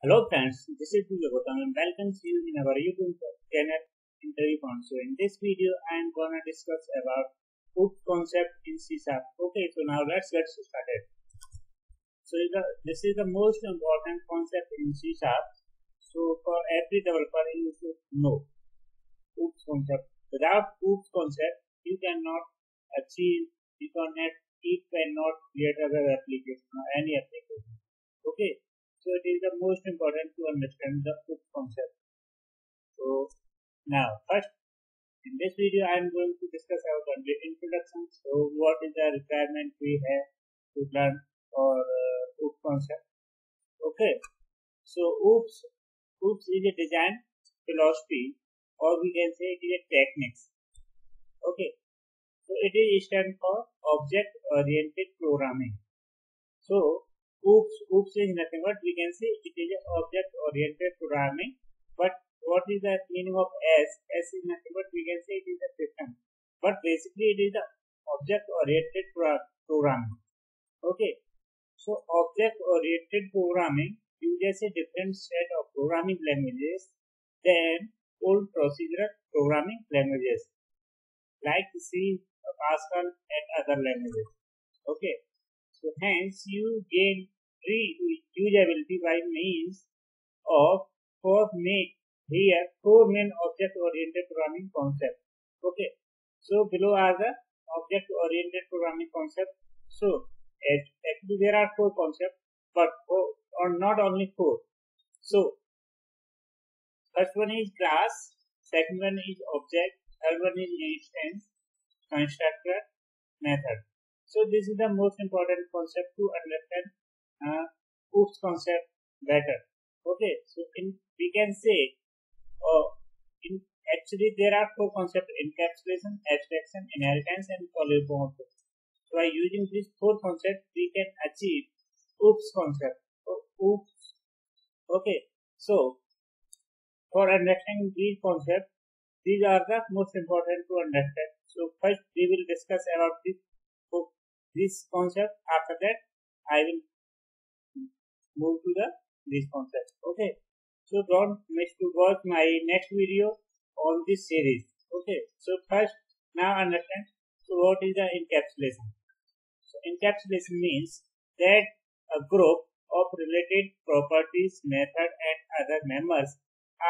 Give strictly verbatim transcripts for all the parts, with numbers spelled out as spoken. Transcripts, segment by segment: Hello friends, this is Priyagotam and welcome to you in our YouTube channel Interview Point. So in this video I am gonna discuss about proof concept in C sharp. Okay, so now let's get started. So this is the most important concept in C sharp. So for every developer you should know proof concept. Without proof concept you cannot achieve, you cannot you cannot create a web application or any application. Okay. So it is the most important to understand the proof concept. So now first in this video I am going to discuss our complete introduction. So what is the requirement we have to learn for uh, proof concept. Okay. So OOPs, OOPs is a design philosophy, or we can say it is a techniques. Okay. So it is stand for object oriented programming. So OOPs, OOPs is nothing but we can see it is an object oriented programming. But what is the meaning of S? S is nothing but we can say it is a system. But basically it is the object oriented programming. Okay. So object oriented programming uses a different set of programming languages than old procedural programming languages like C, Pascal and other languages. Okay. So hence you gain reusability by means of four main here four main object-oriented programming concepts. Okay. So below are the object-oriented programming concepts. So actually there are four concepts, but four, or not only four. So first one is class, second one is object, third one is instance, constructor, method. So this is the most important concept to understand uh, proof concept better. Okay, so in we can say, oh, in actually there are four concepts: encapsulation, abstraction, inheritance, and polymorphism. So by using these four concepts, we can achieve proof concept. Oh, okay, so for understanding these concepts, these are the most important to understand. So first we will discuss about this. This concept. After that, I will move to the this concept. Okay. So don't miss to watch my next video on this series. Okay. So first, now understand. So what is the encapsulation? So encapsulation means that a group of related properties, method, and other members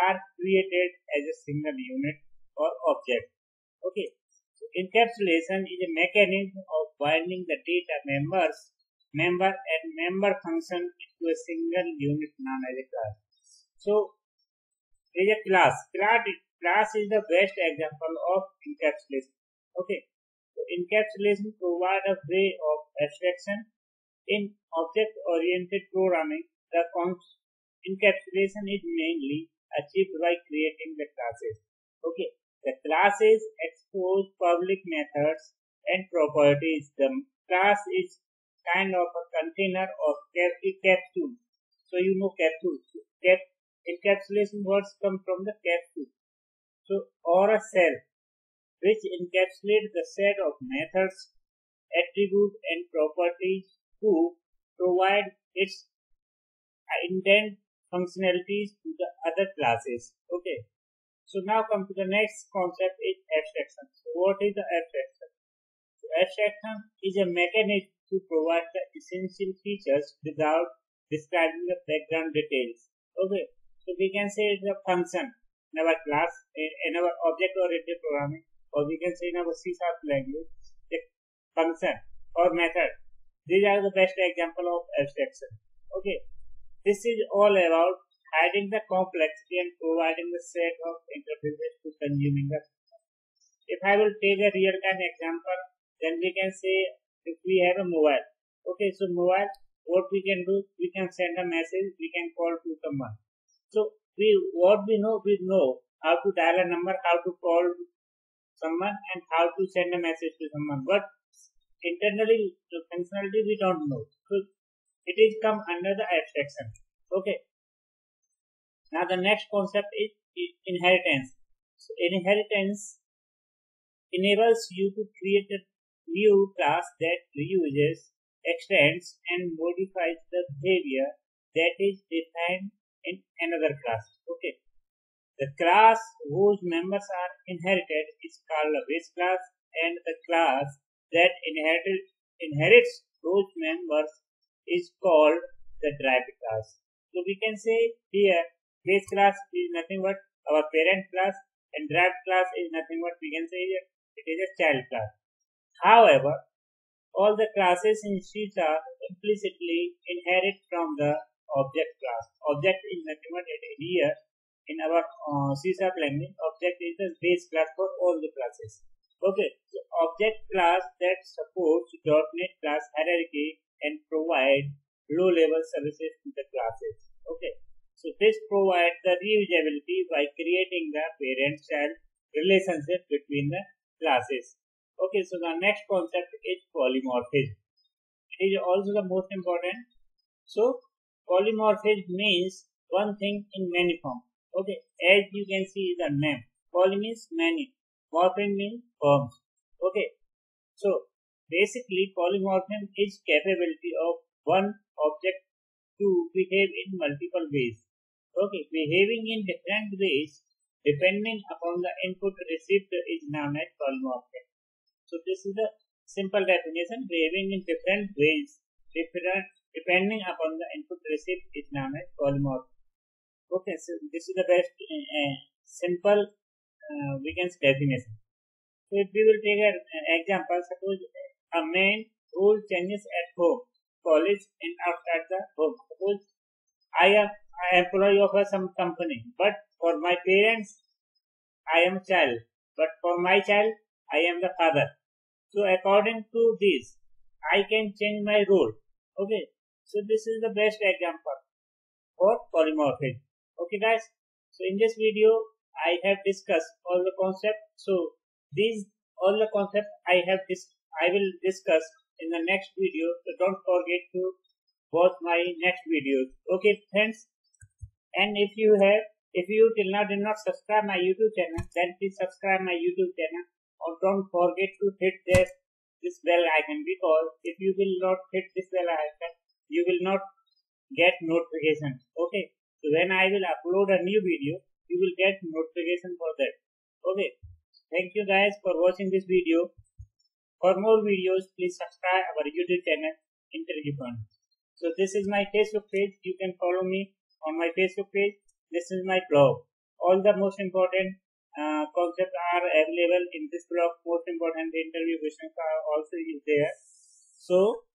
are created as a single unit or object. Okay. Encapsulation is a mechanism of binding the data members, member and member function into a single unit known as a class. So, there is a class. Class. Class is the best example of encapsulation. Okay. So, encapsulation provides a way of abstraction. In object-oriented programming, the encapsulation is mainly achieved by creating the classes. Okay. The classes expose public methods and properties. The class is kind of a container or capsule. So you know capsule. Cap encapsulation words come from the capsule. So or a cell which encapsulates the set of methods, attributes and properties to provide its intended functionalities to the other classes. Okay. So now come to the next concept is abstraction. So what is the abstraction? So abstraction is a mechanism to provide the essential features without describing the background details. Okay. So we can say it's a function in our class, in our object oriented programming, or we can say in our C sharp language, the function or method. These are the best example of abstraction. Okay. This is all about adding the complexity and providing the set of interfaces to consuming the system. If I will take a real-time example, then we can say if we have a mobile. Okay, so mobile, what we can do, we can send a message, we can call to someone. So we what we know, we know how to dial a number, how to call someone and how to send a message to someone. But internally, the functionality we don't know. So it is come under the abstraction. Okay. Now the next concept is inheritance. So inheritance enables you to create a new class that reuses, extends and modifies the behavior that is defined another class. Okay, the class whose members are inherited is called a base class, and the class that inherited inherits those members is called the derived class. So we can say here base class is nothing but our parent class, and derived class is nothing but, we can say here, it is a child class. However, all the classes in Shiksha implicitly inherit from the object class. Object is nothing but, it is here in our uh, Shiksha planning, object is the base class for all the classes. Okay, so object class that supports .NET class hierarchy and provide low-level services to the classes. Okay, so this provides the reusability by creating the parent-child relationship between the classes. Okay, so the next concept is polymorphism. It is also the most important. So polymorphism means one thing in many forms. Okay, as you can see the name, poly means many, morphism means forms. Okay, so basically polymorphism is capability of one object to behave in multiple ways. Okay, behaving in different ways depending upon the input received is known as polymorphism. So this is the simple definition. Behaving in different ways different depending upon the input received is known as polymorphism. Okay, so this is the best uh, simple uh, we can say definition. So if we will take an example, suppose a man who changes at home, college, and outside the home. Suppose I am an employee of some company, but for my parents I am a child, but for my child I am the father. So according to this I can change my role. Okay, so this is the best example for polymorphism. Okay guys, so in this video I have discussed all the concepts. So these all the concepts I have dis I will discuss in the next video, so don't forget to watch my next videos. Okay friends, and if you have if you till now did not subscribe my YouTube channel, then please subscribe my YouTube channel, or don't forget to hit this this bell icon, because if you will not hit this bell icon you will not get notifications. Okay, so when I will upload a new video you will get notification for that. Okay, thank you guys for watching this video. For more videos, please subscribe our YouTube channel, Interview Point. So this is my Facebook page. You can follow me on my Facebook page. This is my blog. All the most important uh, concepts are available in this blog. Most important interview questions are also there. So